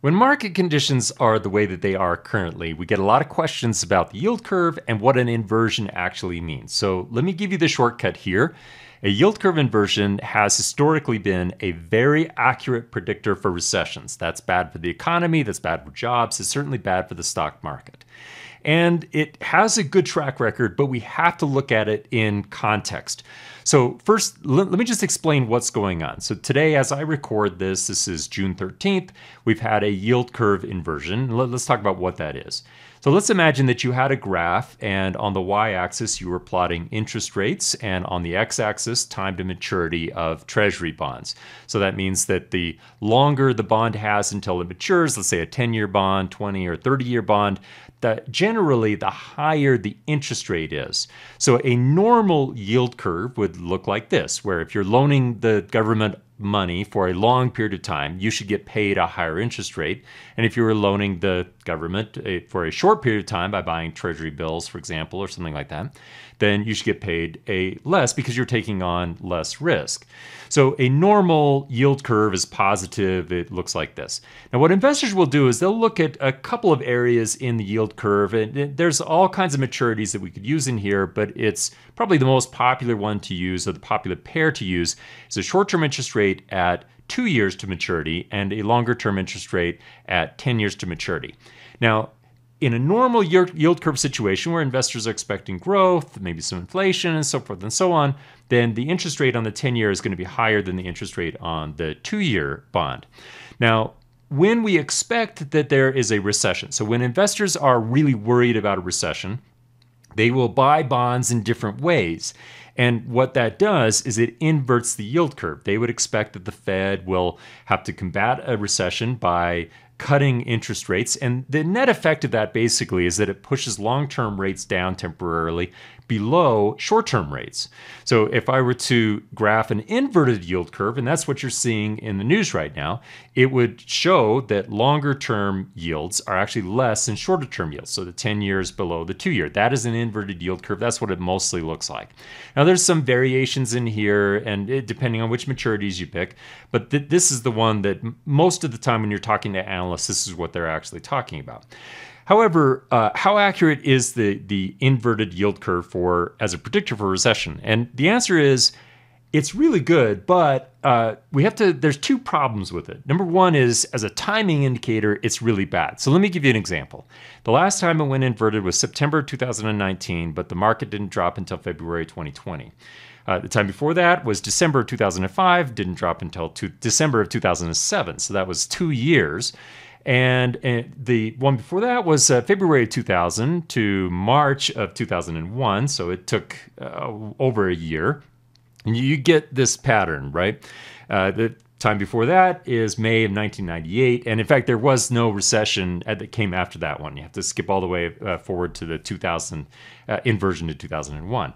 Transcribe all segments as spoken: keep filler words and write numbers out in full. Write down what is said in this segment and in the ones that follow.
When market conditions are the way that they are currently, we get a lot of questions about the yield curve and what an inversion actually means. So let me give you the shortcut here. A yield curve inversion has historically been a very accurate predictor for recessions. That's bad for the economy, that's bad for jobs, it's certainly bad for the stock market. And it has a good track record, but we have to look at it in context. So first, let me just explain what's going on. So today, as I record this, this is June thirteenth, we've had a yield curve inversion. Let's talk about what that is. So let's imagine that you had a graph, and on the y-axis, you were plotting interest rates, and on the x-axis, time to maturity of treasury bonds. So that means that the longer the bond has until it matures, let's say a ten-year bond, twenty or thirty-year bond, that generally the higher the interest rate is. So a normal yield curve would look like this, where if you're loaning the government money for a long period of time, you should get paid a higher interest rate. And if you were loaning the government for a short period of time by buying treasury bills, for example, or something like that, then you should get paid a less because you're taking on less risk. So a normal yield curve is positive. It looks like this. Now, what investors will do is they'll look at a couple of areas in the yield curve, and there's all kinds of maturities that we could use in here, but it's probably the most popular one to use, or the popular pair to use, is a short-term interest rate at two years to maturity and a longer term interest rate at ten years to maturity. Now, in a normal yield curve situation where investors are expecting growth, maybe some inflation and so forth and so on, then the interest rate on the ten year is going to be higher than the interest rate on the two year bond. Now, when we expect that there is a recession, so when investors are really worried about a recession, they will buy bonds in different ways. And what that does is it inverts the yield curve. They would expect that the Fed will have to combat a recession by cutting interest rates. And the net effect of that basically is that it pushes long-term rates down temporarily below short-term rates. So if I were to graph an inverted yield curve, and that's what you're seeing in the news right now, it would show that longer-term yields are actually less than shorter-term yields. So the ten years below the two year, that is an inverted yield curve. That's what it mostly looks like. Now there's some variations in here, and it, depending on which maturities you pick, but th this is the one that most of the time when you're talking to analysts, this is what they're actually talking about. However, uh, how accurate is the, the inverted yield curve for as a predictor for recession? And the answer is it's really good, but uh, we have to, there's two problems with it. Number one is as a timing indicator, it's really bad. So let me give you an example. The last time it went inverted was September two thousand nineteen, but the market didn't drop until February twenty twenty. Uh, the time before that was December two thousand five, didn't drop until two, December of two thousand seven. So that was two years. And, and the one before that was uh, February two thousand to March of two thousand one. So it took uh, over a year. And you get this pattern, right? Uh, the time before that is May of nineteen ninety-eight. And in fact, there was no recession that came after that one. You have to skip all the way uh, forward to the two thousand, uh, inversion to two thousand one.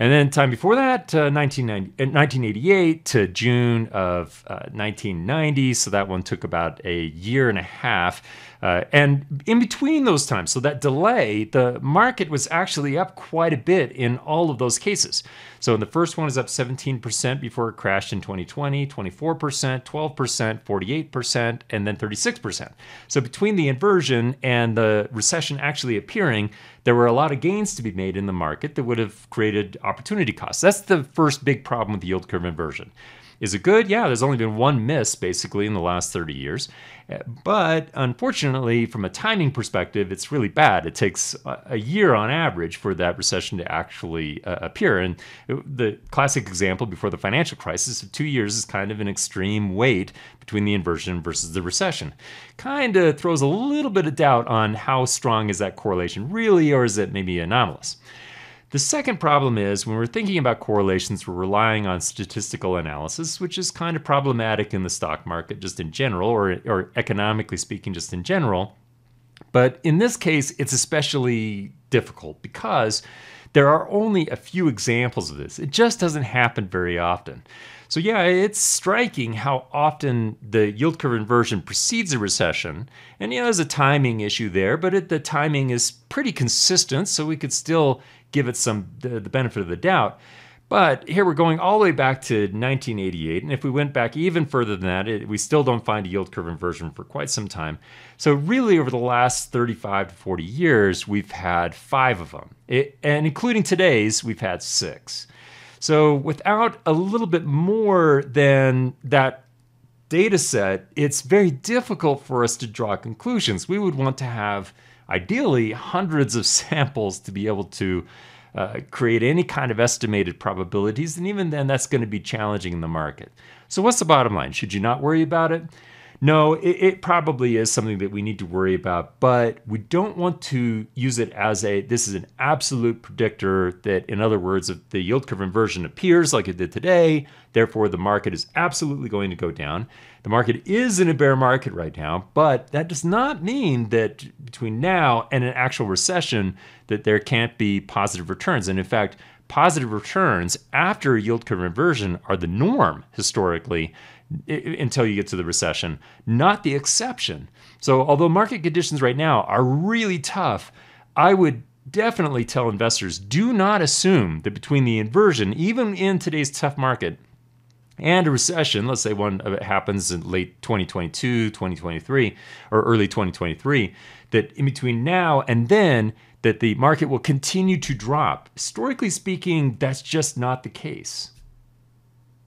And then time before that, uh, nineteen eighty-eight to June of uh, nineteen ninety. So that one took about a year and a half. Uh, and in between those times, so that delay, the market was actually up quite a bit in all of those cases. So in the first one is up seventeen percent before it crashed in twenty twenty, twenty-four percent, twelve percent, forty-eight percent, and then thirty-six percent. So between the inversion and the recession actually appearing, there were a lot of gains to be made in the market that would have created opportunity costs. That's the first big problem with the yield curve inversion. Is it good? Yeah, there's only been one miss basically in the last thirty years. But unfortunately, from a timing perspective, it's really bad. It takes a year on average for that recession to actually uh, appear. And the classic example before the financial crisis of two years is kind of an extreme wait between the inversion versus the recession. Kind of throws a little bit of doubt on how strong is that correlation really, or is it maybe anomalous? The second problem is when we're thinking about correlations, we're relying on statistical analysis, which is kind of problematic in the stock market just in general, or, or economically speaking just in general. But in this case, it's especially difficult because there are only a few examples of this. It just doesn't happen very often. So yeah, it's striking how often the yield curve inversion precedes a recession. And you know, there's a timing issue there, but it, the timing is pretty consistent, so we could still give it some the, the benefit of the doubt. But here we're going all the way back to nineteen eighty-eight, and if we went back even further than that, it, we still don't find a yield curve inversion for quite some time. So really over the last thirty-five to forty years, we've had five of them. It, and including today's, we've had six. So without a little bit more than that data set, it's very difficult for us to draw conclusions. We would want to have, ideally, hundreds of samples to be able to Uh, create any kind of estimated probabilities, and even then that's going to be challenging in the market. So what's the bottom line? Should you not worry about it? No, it, it probably is something that we need to worry about, but we don't want to use it as a, this is an absolute predictor that, in other words, if the yield curve inversion appears like it did today, therefore the market is absolutely going to go down. The market is in a bear market right now, but that does not mean that between now and an actual recession that there can't be positive returns. And in fact, positive returns after a yield curve inversion are the norm historically until you get to the recession, not the exception. So although market conditions right now are really tough, I would definitely tell investors, do not assume that between the inversion, even in today's tough market, and a recession, let's say one happens in late twenty twenty-two, twenty twenty-three, or early twenty twenty-three, that in between now and then, that the market will continue to drop. Historically speaking, that's just not the case.